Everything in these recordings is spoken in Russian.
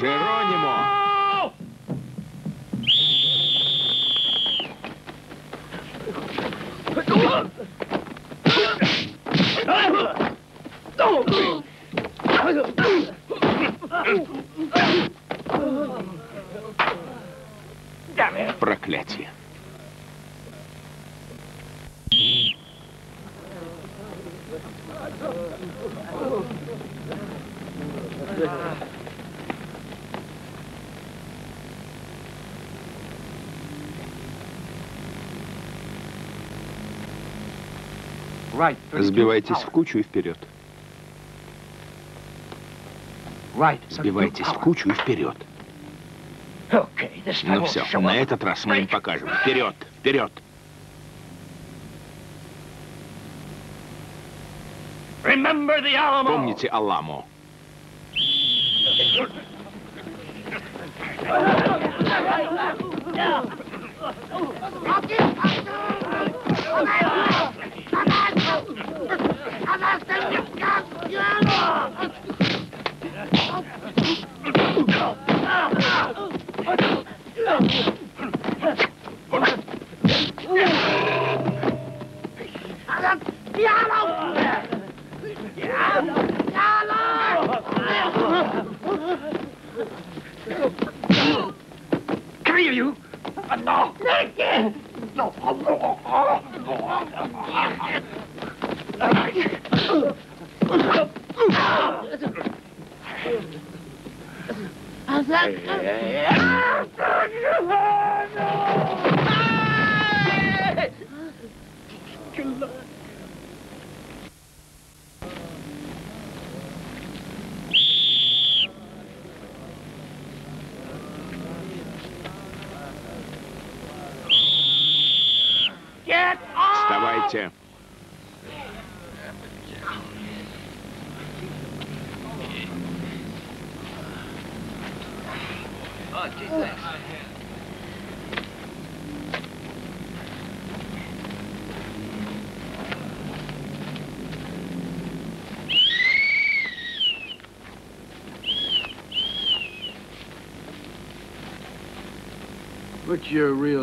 Джеронимо! Проклятие. Сбивайтесь в кучу и вперед. Сбивайтесь в кучу и вперед. Ну все, на этот раз мы им покажем. Вперед, вперед. Помните Аламо.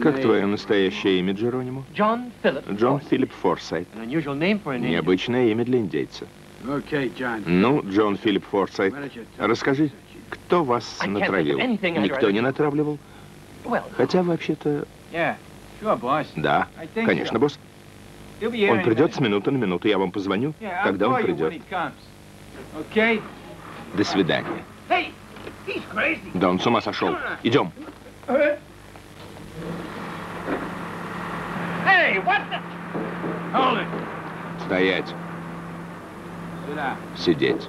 Как твое настоящее имя, Джеронимо? Джон Филипп Форсайт. Необычное имя для индейца. Ну, Джон Филипп Форсайт, расскажи, кто вас натравил? Никто не натравливал? Хотя, вообще-то... Да, конечно, босс. Он придет с минуты на минуту, я вам позвоню, когда он придет. До свидания. Да он с ума сошел. Идем. Стоять. Сидеть.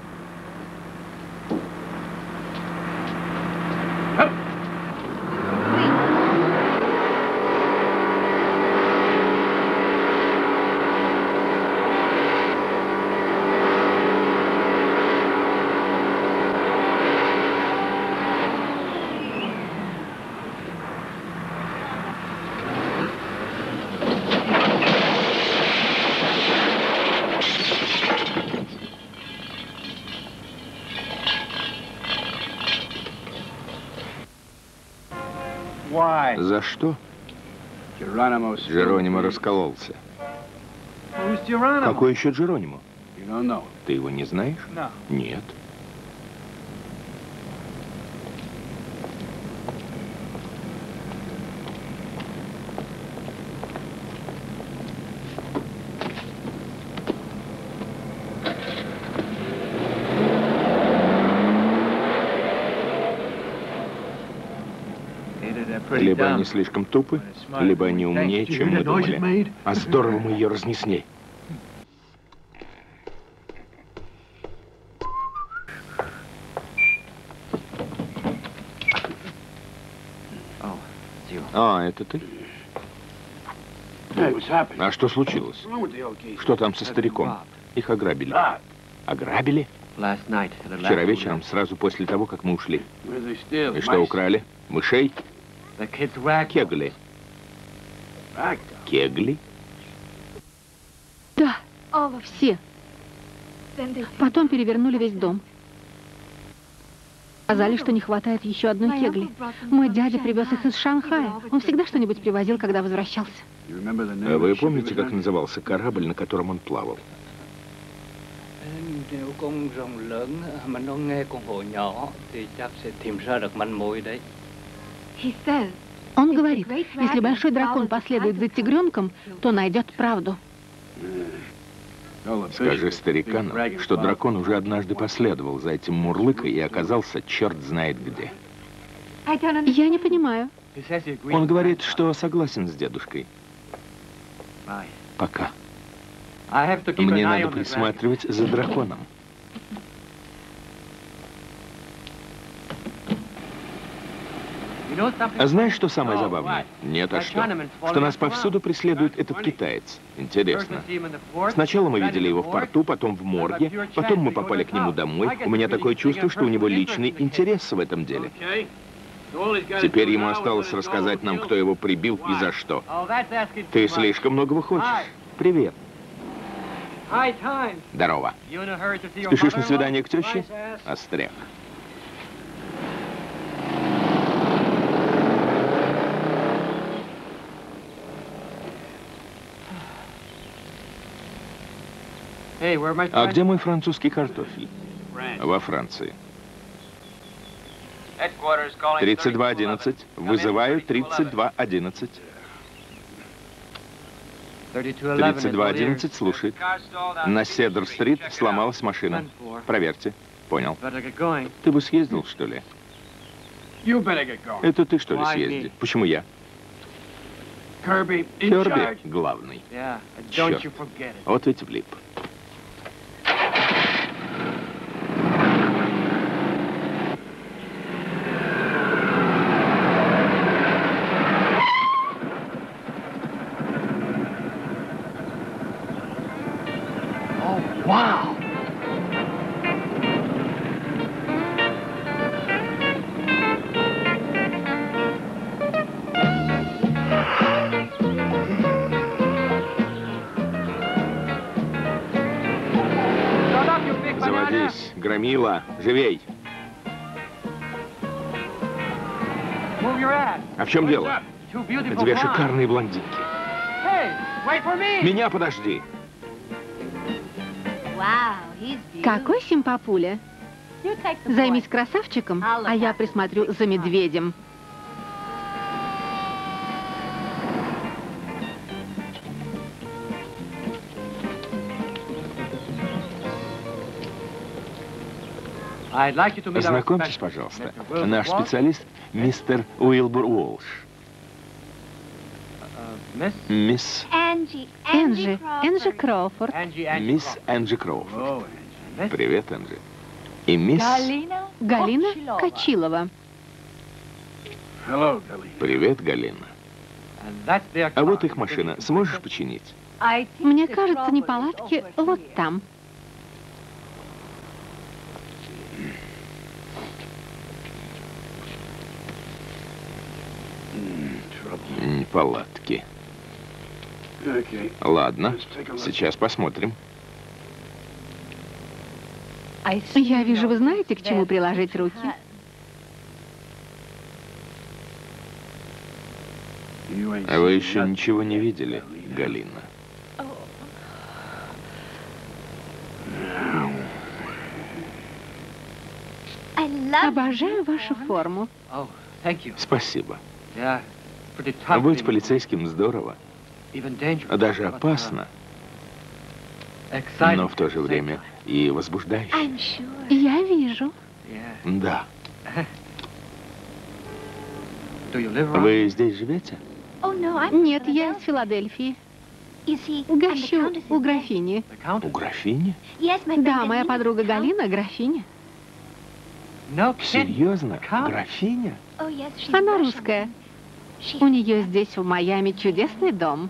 За что? Джеронимо раскололся. Какой еще Джеронимо? Ты его не знаешь? Нет. Либо они слишком тупы, либо они умнее, чем мы думали. А здорово мы ее разнесли. А, это ты? А что случилось? Что там со стариком? Их ограбили. Ограбили? Вчера вечером, сразу после того, как мы ушли. И что украли? Мышей? Кегли. Кегли? Да, все. Потом перевернули весь дом. Сказали, что не хватает еще одной кегли. Мой дядя привез их из Шанхая. Он всегда что-нибудь привозил, когда возвращался. А вы помните, как назывался корабль, на котором он плавал? Он говорит, если большой дракон последует за тигренком, то найдет правду. Скажи старикану, что дракон уже однажды последовал за этим мурлыкой и оказался черт знает где. Я не понимаю. Он говорит, что согласен с дедушкой. Пока. Мне надо присматривать за драконом. А знаешь, что самое забавное? Нет, а что? Что нас повсюду преследует этот китаец. Интересно. Сначала мы видели его в порту, потом в морге, потом мы попали к нему домой. У меня такое чувство, что у него личный интерес в этом деле. Теперь ему осталось рассказать нам, кто его прибил и за что. Ты слишком многого хочешь. Привет. Здорово. Спешишь на свидание к теще? Остряк. А где мой французский картофель? Во Франции. 3211. Вызываю 3211. 3211 слушает. На Седер-стрит сломалась машина. Проверьте. Понял. Ты бы съездил, что ли? Это ты, что ли, съезди? Почему я? Керби главный. Черт. Вот ведь влип. Мила, живей! А в чем дело? Две шикарные блондинки. Меня подожди! Какой симпапуля! Займись красавчиком, а я присмотрю за медведем. Знакомьтесь, пожалуйста, наш специалист мистер Уилбер Уолш. Мисс Энджи Кроуфорд. Мисс Энджи Кроуфорд. Привет, Энджи. И мисс Галина Качилова. Привет, Галина. А вот их машина. Сможешь починить? Мне кажется, неполадки вот там. Неполадки. Ладно, сейчас посмотрим. Я вижу, вы знаете, к чему приложить руки. Вы еще ничего не видели, Галина. Обожаю вашу форму. Спасибо. Быть полицейским здорово, даже опасно, но в то же время и возбуждающе. Я вижу. Да. Вы здесь живете? Нет, я из Филадельфии. Гощу у графини. У графини? Да, моя подруга Галина графиня. Серьезно? Графиня? Она русская. У нее здесь, в Майами, чудесный дом.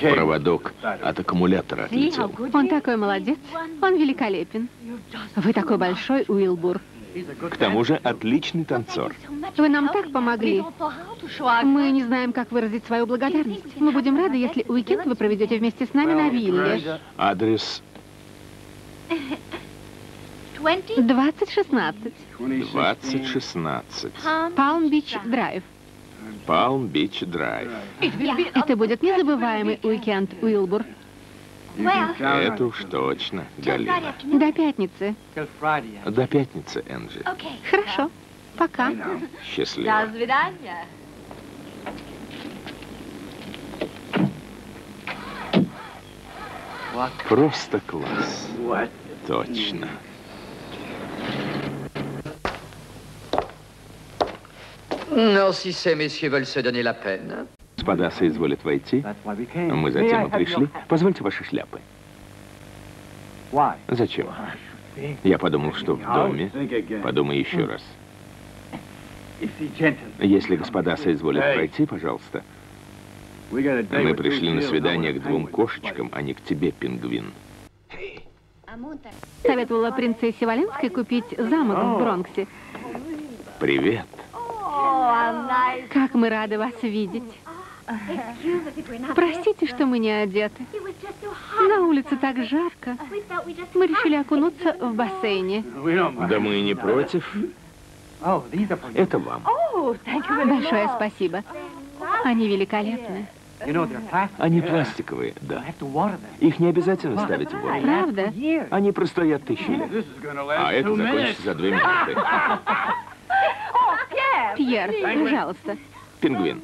Проводок от аккумулятора отлетел. Он такой молодец, он великолепен. Вы такой большой, Уилбур. К тому же отличный танцор. Вы нам так помогли. Мы не знаем, как выразить свою благодарность. Мы будем рады, если уикенд вы проведете вместе с нами на вилле. Адрес... 2016. 2016. Palm Beach Drive. Palm Beach Drive. Это будет незабываемый уикенд, Уилбур. Это уж точно, Галина. До пятницы. До пятницы, Энджи. Хорошо. Пока. Счастливо. До свидания. Просто класс. Точно. Господа соизволят войти. Мы затем и пришли. Позвольте ваши шляпы. Зачем? Я подумал, что в доме. Подумай еще раз. Если господа соизволят пройти, пожалуйста. Мы пришли на свидание к двум кошечкам, а не к тебе, пингвин. Советовала принцессе Валенской купить замок в Бронксе. Привет. Как мы рады вас видеть. Простите, что мы не одеты. На улице так жарко. Мы решили окунуться в бассейне. Да мы и не против. Это вам. Большое спасибо. Они великолепны. Они пластиковые, да. Их не обязательно ставить в воду. Правда? Они простоят тысячи лет. А это закончится за 2 минуты. Пьер, пожалуйста. Пингвин.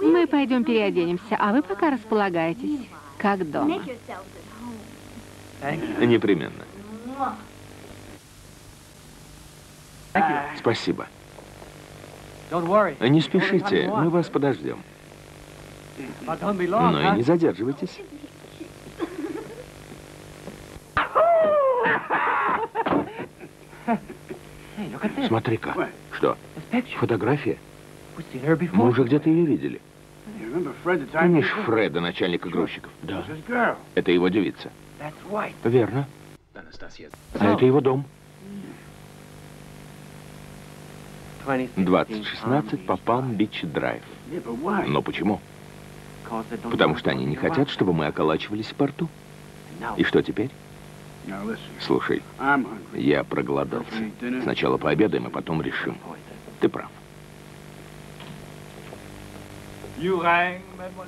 Мы пойдем переоденемся, а вы пока располагайтесь, как дома. Непременно. Спасибо. Не спешите, мы вас подождем. Но и не задерживайтесь. Смотри-ка. Что? Фотография? Мы уже где-то ее видели. Помнишь Фреда, начальника грузчиков? Да. Это его девица. Верно. А это его дом. 2016 по Palm Beach Drive. Но почему? Потому что они не хотят, чтобы мы околачивались в порту. И что теперь? Слушай, я проголодался. Сначала пообедаем, а потом решим. Ты прав.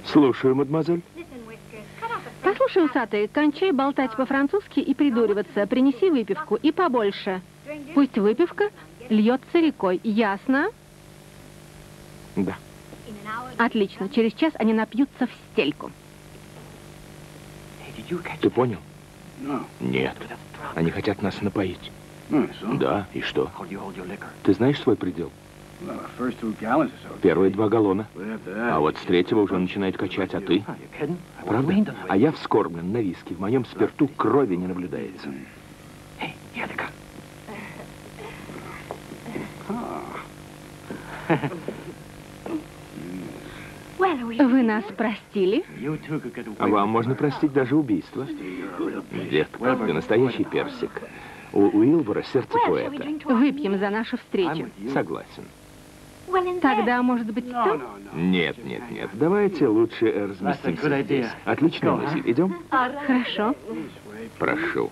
Слушаю, мадемуазель. Послушай, усатый, кончай болтать по-французски и придуриваться. Принеси выпивку и побольше. Пусть выпивка льется рекой. Ясно? Да. Отлично. Через час они напьются в стельку. Ты понял? Нет. Они хотят нас напоить. Да, и что? Ты знаешь свой предел? Первые 2 галлона. А вот с 3-го уже начинает качать, а ты? Правда? А я вскормлен на виски. В моем спирту крови не наблюдается. Вы нас простили? А вам можно простить даже убийство. Детка, ты настоящий персик. У Уилбора сердце поэта. Выпьем за нашу встречу. Согласен. Тогда, может быть, там? Нет, нет, нет. Давайте лучше разместимся здесь. Отличная мысль. Идем? Хорошо. Прошу.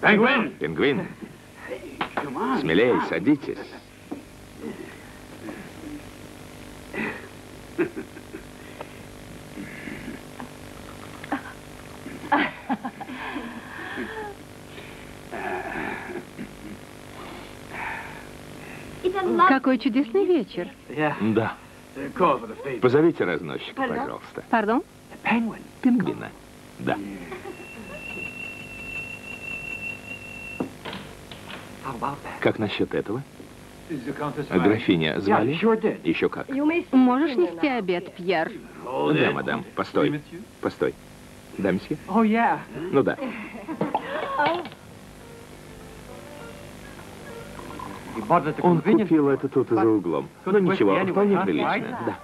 Пингвин! Пингвин! Смелее, садитесь. Какой чудесный вечер. Да. Позовите разносчика, пожалуйста. Пардон? Пингвина. Да. Как насчет этого? Графиня звали? Еще как. Можешь нести обед, Пьер? Да, мадам. Постой. Постой. Да, месье? Ну да. Он купил это тут за углом. Но ничего, вполне прилично. Да.